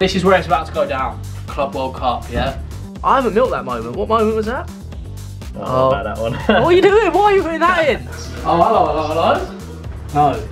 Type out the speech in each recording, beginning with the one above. This is where it's about to go down. Club World Cup, yeah? I haven't milked that moment. What moment was that? Oh, about that one. What are you doing? Why are you putting that in? Oh, hello, hello, hello. No.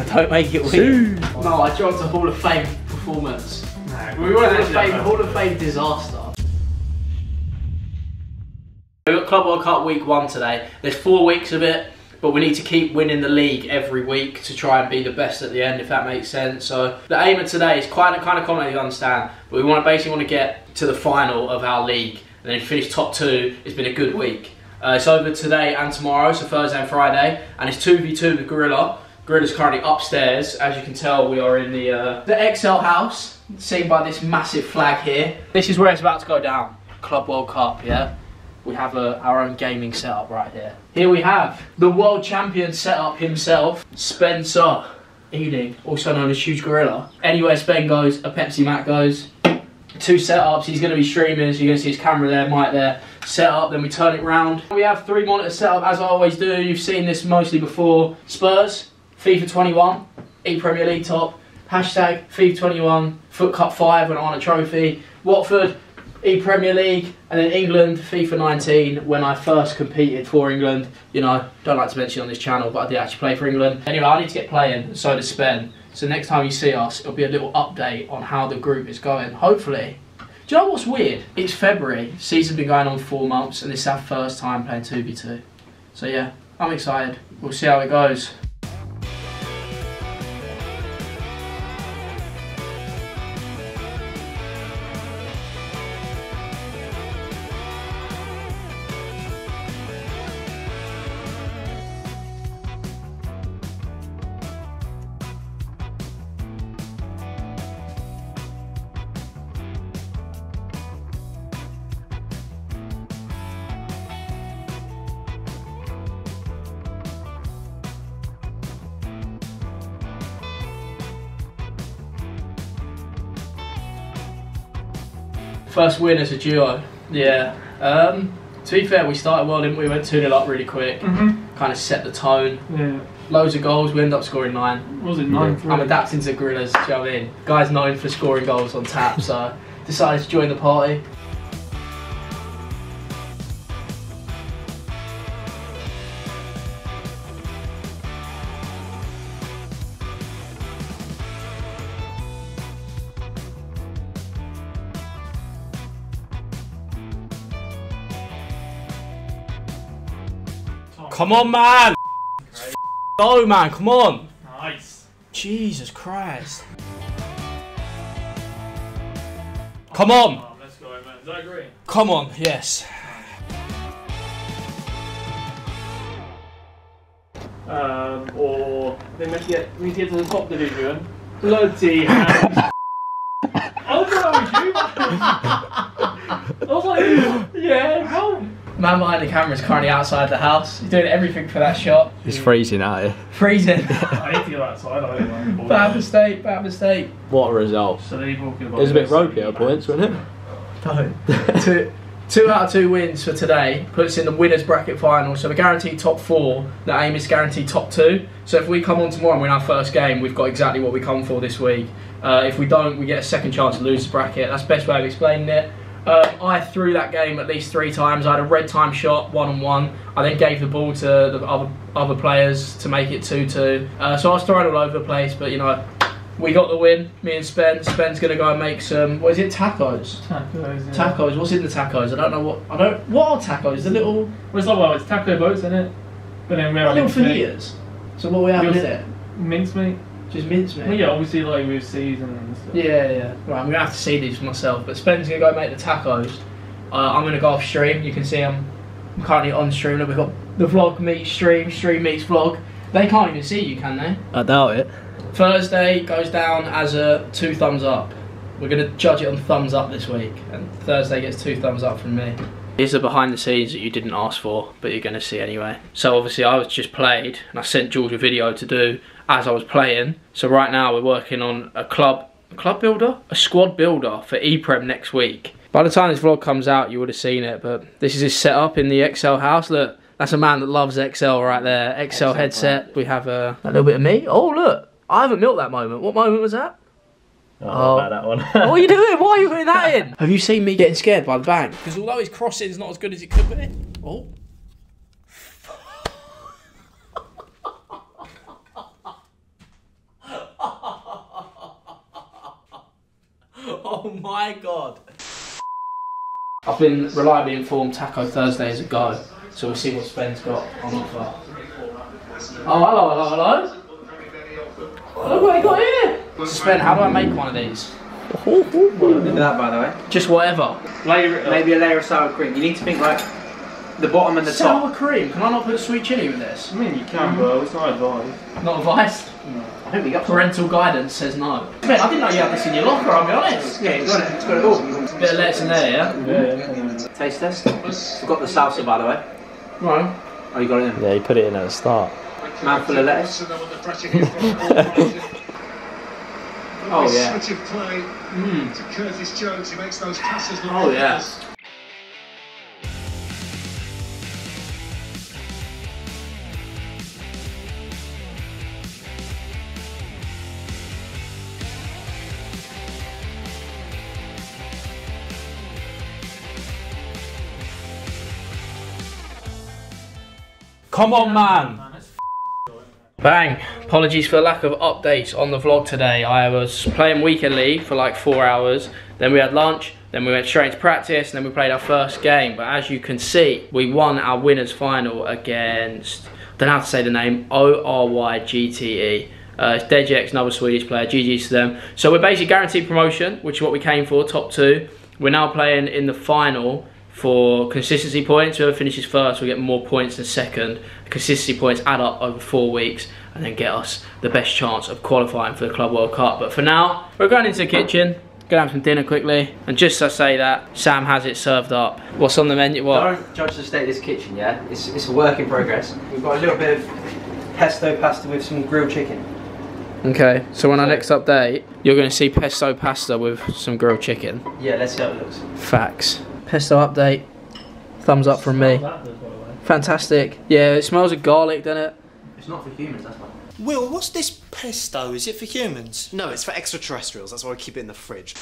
I don't make it weird. No, I jumped a Hall of Fame performance. No. We were in a Hall of Fame disaster. We've got Club World Cup week one today. There's 4 weeks of it, but we need to keep winning the league every week to try and be the best at the end, if that makes sense. So the aim of today is kind of complicated to understand, but we basically want to get to the final of our league. And then finish top two. It's been a good week. It's over today and tomorrow, so Thursday and Friday, and it's 2v2 with Gorilla. Gorilla's currently upstairs. As you can tell, we are in the XL house, seen by this massive flag here. This is where it's about to go down. Club World Cup, yeah? We have our own gaming setup right here. Here we have the world champion setup himself, Spencer Eading, also known as Huge Gorilla. Anywhere Spen goes, a Pepsi Mac goes. Two setups, he's going to be streaming, so you're going to see his camera there, mic there, set up, then we turn it round. We have 3 monitors set up, as I always do. You've seen this mostly before. Spurs, FIFA 21, E-Premier League top, hashtag FIFA 21, Foot Cup 5 when I won a trophy, Watford, E-Premier League, and then England, FIFA 19, when I first competed for England. You know, don't like to mention on this channel, but I did actually play for England. Anyway, I need to get playing, so does Spen. So next time you see us, it'll be a little update on how the group is going, hopefully. Do you know what's weird? It's February, season's been going on 4 months, and this is our first time playing 2v2. So yeah, I'm excited. We'll see how it goes. First win as a duo. Yeah. To be fair, we started well, didn't we? We went 2-0 up really quick. Kind of set the tone. Yeah. Loads of goals. We ended up scoring 9. Was it 9? I'm adapting to Gorillas. Do you know what I mean? Guys known for scoring goals on tap, so decided to join the party. Come on, man! Great. Go, man, come on! Nice! Jesus Christ! Come on! Oh, let's go, man. Is that green? Come on, yes. Or then we need to get to the top division. Bloody hell! I was like, yeah, help! Man behind the camera is currently outside the house. He's doing everything for that shot. It's freezing out here. Freezing. I need to go outside. I don't know. Bad mistake. Bad mistake. What a result. So they're talking about it was a bit ropey at points, wasn't it? No. 2 out of 2 wins for today puts in the winners bracket final. So we're guaranteed top 4. The aim is guaranteed top 2. So if we come on tomorrow and win our first game, we've got exactly what we come for this week. If we don't, we get a second chance to lose the bracket. That's the best way of explaining it. I threw that game at least 3 times. I had a red time shot, 1-on-1. I then gave the ball to the other players to make it 2-2. So I was throwing all over the place, but you know, we got the win. Me and Spen. Spen's gonna go and make some. What is it? Tacos. Tacos. Yeah. Tacos. What's in the tacos? I don't know what. I don't. What are tacos? The little. Well, it's not like, well, it's taco boats in it. But then we have little fajitas. So what are we having in it? Mincemeat. Just mince, mate. Well, yeah, obviously, like with season and stuff. Yeah, yeah. Right, I'm gonna have to see these for myself. But Spencer's gonna go make the tacos. I'm gonna go off stream. You can see I'm currently on stream. We've got the vlog meets stream, stream meets vlog. They can't even see you, can they? I doubt it. Thursday goes down as a 2 thumbs up. We're gonna judge it on thumbs up this week, and Thursday gets 2 thumbs up from me. Here's the behind the scenes that you didn't ask for, but you're gonna see anyway. So obviously I was just played, and I sent George a video to do as I was playing. So right now we're working on a club builder? A squad builder for E-Prem next week. By the time this vlog comes out, you would have seen it, but this is his setup in the XL house. Look, that's a man that loves XL right there. XL headset. We have a little bit of meat. Oh look, I haven't milked that moment. What moment was that? Oh, about that one. What are you doing? Why are you putting that in? Have you seen me getting scared by the bang? Because although his crossing is not as good as it could be. Oh. Oh my God. I've been reliably informed Taco Thursday is a go, so we'll see what Spen's got on offer. Oh, hello, hello, hello. Look what he got here. Spen, how do I make one of these? Ooh, ooh. What do you do that, by the way? Just whatever. Maybe a layer of sour cream. You need to think like the bottom and the top. Sour cream? Can I not put sweet chilli with this? I mean, you can, but it's not advised. Not advised? No. I hope you got parental guidance says no. Man, I didn't know you had this in your locker, I'll be honest. Yeah, you've got it. It's got it all. Bit of lettuce in there, yeah? Yeah. Taste test. We've got the salsa, by the way. Right. Oh, you got it in? Yeah, you put it in at the start. Mouthful of lettuce. Oh, it's yeah. Such a play to Curtis Jones, who makes those passes look oh, yeah. Come on, man. Bang! Apologies for the lack of updates on the vlog today. I was playing weekend league for like 4 hours, then we had lunch, then we went straight into practice, and then we played our first game. But as you can see, we won our winners final against, I don't know how to say the name, ORYGTE. It's Dejex, another Swedish player, GG's to them. So we're basically guaranteed promotion, which is what we came for, top two. We're now playing in the final for consistency points. Whoever finishes first will get more points than second. Consistency points add up over 4 weeks and then get us the best chance of qualifying for the Club World Cup. But for now, we're going into the kitchen, gonna have some dinner quickly. And just as I say that, Sam has it served up. What's on the menu? What? Don't judge the state of this kitchen, yeah? It's a work in progress. We've got a little bit of pesto pasta with some grilled chicken. Okay, so on our next update, you're gonna see pesto pasta with some grilled chicken. Yeah, let's see how it looks. Facts. Pesto update, thumbs up from me. Fantastic. Yeah, it smells of garlic, doesn't it? It's not for humans, that's why. Will, what's this pesto? Is it for humans? No, it's for extraterrestrials. That's why I keep it in the fridge.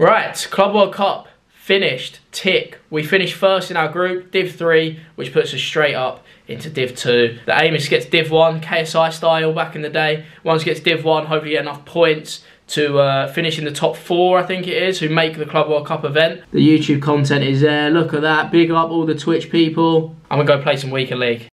Right, Club World Cup finished, tick. We finished first in our group, Div 3, which puts us straight up into Div 2. The aim is to get to Div 1, KSI style back in the day. Once it gets Div 1, hopefully get enough points to finish in the top 4, I think it is, who make the Club World Cup event. The YouTube content is there, look at that. Big up all the Twitch people. I'm gonna go play some weekend league.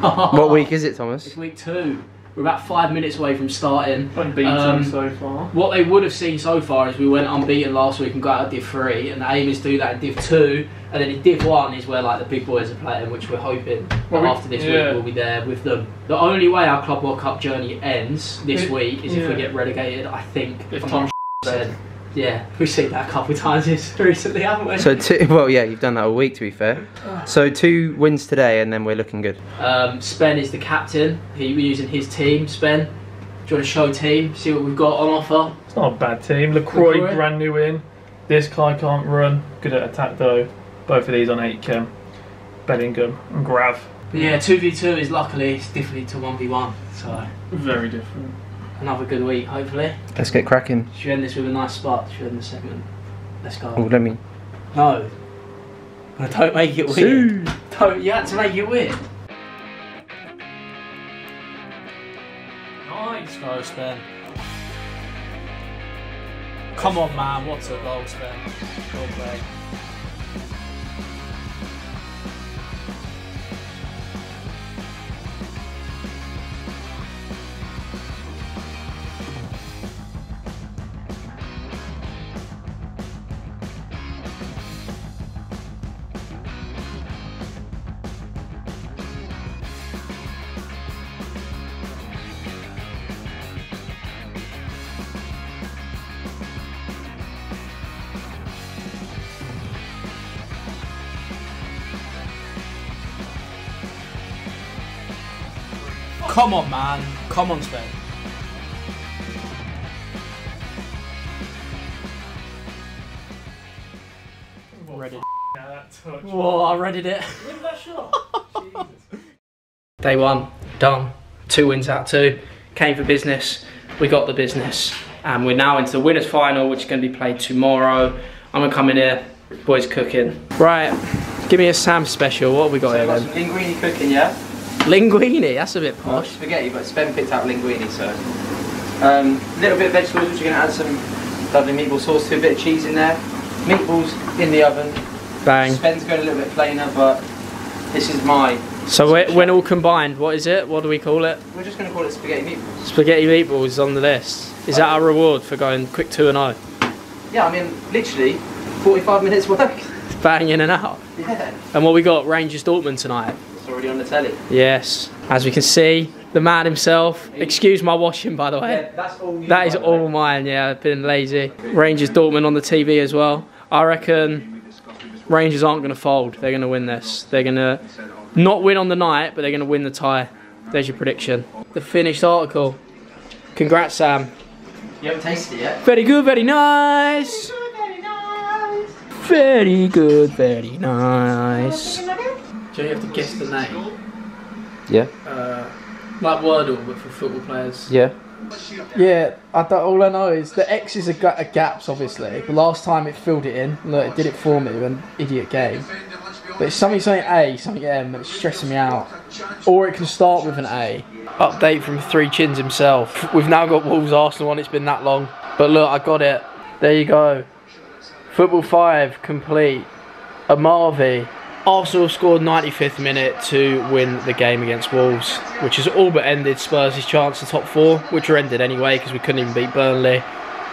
What week is it, Thomas? It's week 2. We're about 5 minutes away from starting. Unbeaten so far. What they would have seen so far is we went unbeaten last week and got out of Div 3, and the aim is to do that in Div 2, and then in Div 1 is where like the big boys are playing, which we're hoping after this week we'll be there with them. The only way our Club World Cup journey ends this week is if we get relegated, I think. If Tom said. Yeah, we've seen that a couple of times recently, haven't we? So well, yeah, you've done that all week, to be fair. So 2 wins today, and then we're looking good. Spen is the captain. We're using his team. Spen, do you want to show team? See what we've got on offer. It's not a bad team. LaCroix, brand new in. This guy can't run. Good at attack though. Both of these on 8 chem. Bellingham and Grav. But yeah, 2v2 is luckily it's different to 1v1. So very different. Another good week, hopefully. Let's get cracking. Should we end this with a nice spot? Should we end the segment? Let's go. Oh, let me. No. But don't make it weird. Don't. You had to make it weird. Nice goal, Spen. Come on, man. What's a goal, Spen? Good play. Come on, man. Come on, Spen. Reddit. Yeah, that touch. Whoa, I reddit it. Look at that shot. Jesus. Day one, done. 2 wins out of 2. Came for business. We got the business. And we're now into the winners final, which is going to be played tomorrow. I'm going to come in here. Boys cooking. Right, give me a Sam special. What have we got here then? Linguini cooking, yeah? Linguini? That's a bit posh. Well, spaghetti, but Spen picked out linguini, so. Little bit of vegetables, which you're going to add some lovely meatball sauce to, a bit of cheese in there. Meatballs in the oven. Bang. Spen's going a little bit plainer, but this is my... So when all combined, what is it? What do we call it? We're just going to call it spaghetti meatballs. Spaghetti meatballs is on the list. Is that our reward for going quick 2-0? Yeah, I mean, literally, 45 minutes work. Bang in and out. Yeah. And what we got, Rangers Dortmund tonight. It's already on the telly. Yes. As we can see, the man himself. Excuse my washing, by the way. Yeah, that's all you. That is all mine, yeah. I've been lazy. Rangers Dortmund on the TV as well. I reckon Rangers aren't going to fold. They're going to win this. They're going to not win on the night, but they're going to win the tie. There's your prediction. The finished article. Congrats, Sam. You haven't tasted it yet. Very good, very nice. Very good, very nice. Do you have to guess the name? Yeah. Like Wordle, but for football players. Yeah. Yeah, all I know is the X's are gaps, obviously. The last time it filled it in, look, it did it for me, an idiot game. But it's something A, something M, it's stressing me out. Or it can start with an A. Update from Three Chins himself. We've now got Wolves Arsenal on, it's been that long. But look, I got it. There you go. Football 5 complete. Amarvi. Arsenal scored 95th minute to win the game against Wolves, which has all but ended Spurs' chance to top 4, which are ended anyway because we couldn't even beat Burnley.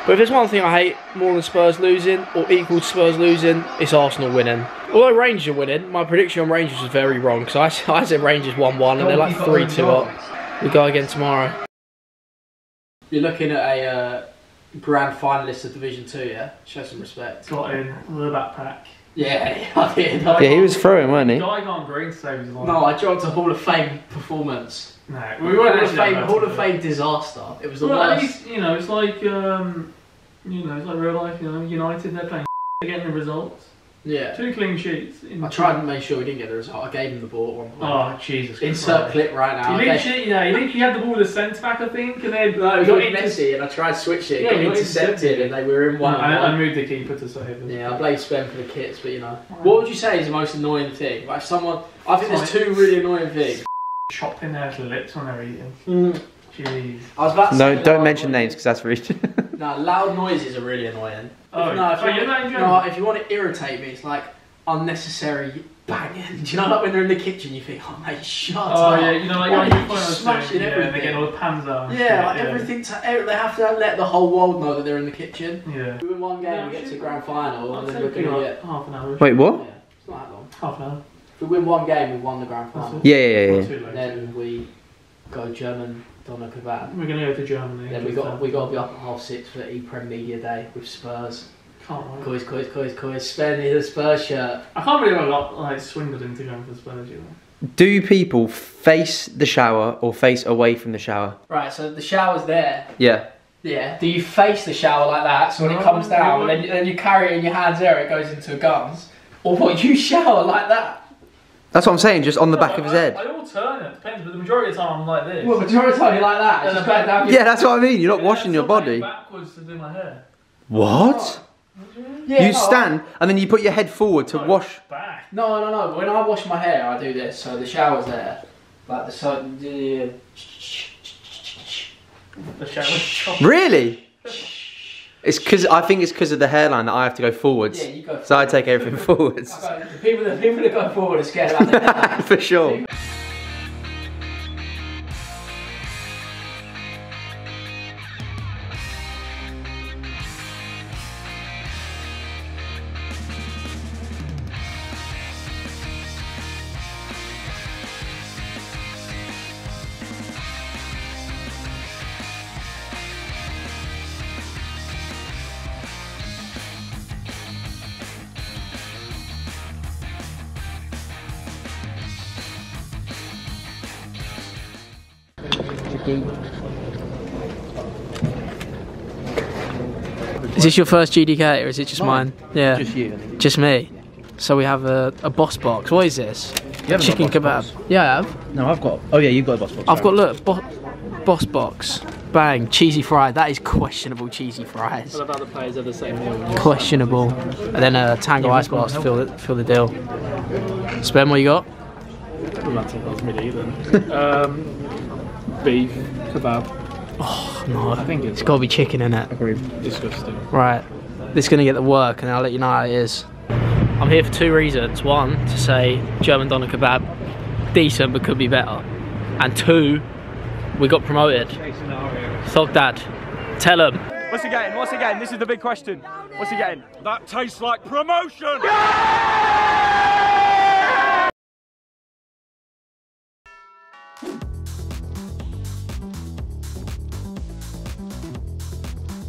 But if there's one thing I hate more than Spurs losing, or equal to Spurs losing, it's Arsenal winning. Although Rangers are winning, my prediction on Rangers was very wrong because I said Rangers 1-1 and they're like 3-2 up. We go again tomorrow. You're looking at a... grand finalist of Division 2, yeah? Show some respect. Got in with a backpack. Yeah, I did. Yeah, he was throwing, weren't he? The guy gone green to save his life. No, I jogged a Hall of Fame performance. No, we weren't actually. Hall of Fame disaster. It was the worst. Least, you know, it's like, you know, it's like real life, you know, United, they're playing they're getting the results. Yeah. 2 clean sheets. I tried to make sure we didn't get the result. I gave him the ball at one point. Oh, Jesus Christ. Insert clip right now. He literally, yeah, he literally had the ball with the centre-back, I think, and then... No, we got Messi, and I tried to switch it, yeah, got intercepted, and they were in one. I moved the keeper to save him. Yeah, I played Spen for the kits, but, you know. Right. What would you say is the most annoying thing? Like, someone... I think there's 2 really annoying things. Chopping their lips when they're eating. Mm. Jeez. I was about to say... No, don't mention names, because that's really... No, loud noises are really annoying. Oh, no, if you want to irritate me, it's like unnecessary banging. Do you know, like when they're in the kitchen, you think, oh mate, shut up. Oh yeah, you know, like you're smashing everything. Yeah, they get all the pans out. Yeah, like everything. They have to let the whole world know that they're in the kitchen. Yeah. We win one game, we get to the grand final, and then we're going to get half an hour. Wait, what? Yeah, it's not that long. Half an hour. If we win one game, we won the grand final. Yeah. And then we go German Doner. We're going to go to Germany. Then we got to be up at 6:30 for the E-Prem Media Day with Spurs. Can't wait. Coys. Spen in the Spurs shirt. I can't believe I got like swindled into going for Spurs, you know. Do people face the shower or face away from the shower? Right, so the shower's there. Yeah. Yeah. Do you face the shower like that? So when it comes down, then you carry it in your hands there, it goes into guns. Or what, you shower like that? That's what I'm saying, just on the back of his head. I alternate, depends, but the majority of the time I'm like this. Well, the majority of the time you're like that. And yeah, that's what I mean, you're not washing your body. Backwards to do my hair. What? Yeah, you stand and then you put your head forward to wash. Back. No, when I wash my hair, I do this, so the shower's there. Like the sun. The shower's. Really? It's because I think it's because of the hairline that I have to go forwards. Yeah, you go forward. So I take everything forwards. The people that go forward are scared about that. For sure. game. Is this your first GDK or is it just mine? Yeah. Just you. Just me. Yeah. So we have a boss box. What is this? You chicken kebab. Box. Yeah, I have. No, I've got. Oh yeah, you've got a boss box. I've got, look, boss box. Bang, cheesy fry. That is questionable cheesy fries. What about the players of the same meal? Questionable. And then a Tango ice bar to fill the deal. Spen, what you got? Beef kebab. Oh no, I think it's got to be chicken in it. Agreed. Disgusting. Right, this is gonna get the work, and I'll let you know how it is. I'm here for two reasons. One, to say German Doner kebab, decent but could be better. And two, we got promoted. Thug Dad, tell him. What's he getting? What's he getting? This is the big question. What's he getting? That tastes like promotion. Yeah!